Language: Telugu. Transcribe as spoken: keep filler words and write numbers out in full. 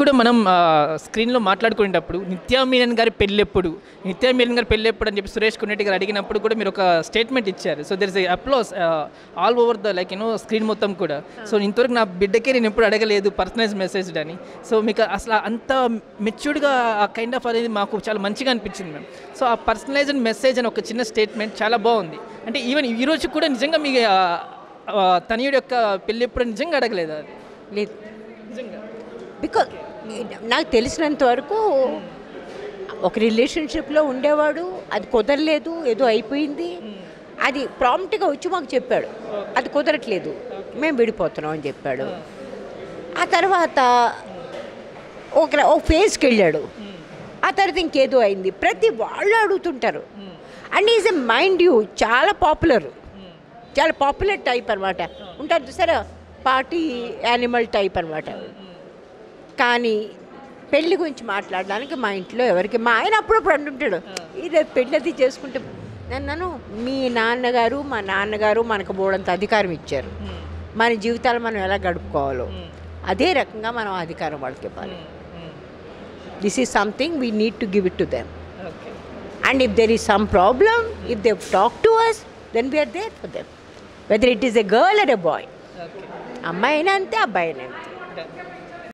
కూడా మనం స్క్రీన్లో మాట్లాడుకునేటప్పుడు నిత్యా మీనన్ గారి పెళ్ళెప్పుడు నిత్యా మీనన్ గారి పెళ్ళెప్పుడు అని చెప్పి సురేష్ కున్నెట్టి గారు అడిగినప్పుడు కూడా మీరు ఒక స్టేట్మెంట్ ఇచ్చారు. So there is applause all over the like you know screen మొత్తం కూడా. సో ఇంతవరకు నా బిడ్డకే నేను ఎప్పుడు అడగలేదు పర్సనైజ్ మెసేజ్ అని. సో మీకు అసలు అంత మెచ్యూర్డ్గా ఆ కైండ్ ఆఫ్ అనేది మాకు చాలా మంచిగా అనిపించింది మ్యామ్. సో ఆ పర్సనలైజ్డ్ మెసేజ్ అని ఒక చిన్న స్టేట్మెంట్ చాలా బాగుంది. అంటే ఈవెన్ ఈరోజు కూడా నిజంగా మీ తనయుడి యొక్క పెళ్ళి ఎప్పుడు నిజంగా అడగలేదు అది లేదు నిజంగా. బికాజ్ నాకు తెలిసినంత వరకు ఒక రిలేషన్షిప్లో ఉండేవాడు, అది కుదరలేదు, ఏదో అయిపోయింది, అది ప్రాంప్ట్గా వచ్చి మాకు చెప్పాడు అది కుదరట్లేదు మేము విడిపోతున్నాం అని చెప్పాడు. ఆ తర్వాత ఒక ఒక ఫేజ్కి వెళ్ళాడు, ఆ తర్వాత ఇంకేదో అయింది. ప్రతి వాళ్ళు అడుగుతుంటారు and is a mind you చాలా పాపులర్ చాలా పాపులర్ టైప్ అనమాట ఉంటారు చూసారా, పార్టీ యానిమల్ టైప్ అనమాట. కానీ పెళ్ళి గురించి మాట్లాడడానికి మా ఇంట్లో ఎవరికి మా ఆయన అప్పుడప్పుడు అంటుంటాడు ఇది పెళ్ళి అది చేసుకుంటే నన్ను మీ నాన్నగారు మా నాన్నగారు మనకు బోడంత అధికారం ఇచ్చారు, మన జీవితాలు మనం ఎలా గడుపుకోవాలో అదే రకంగా మనం అధికారం వాళ్ళకి ఇవ్వాలి. This is something we need to give it to them and if there is some problem if they talk to us then we are there for them whether it is a girl and a boy. అమ్మాయి అయినా అంతే అబ్బాయి అయినా అంతే.